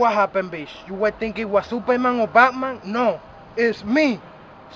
What happened, bitch? You were thinking it was Superman or Batman? No, it's me,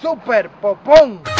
Super Popon.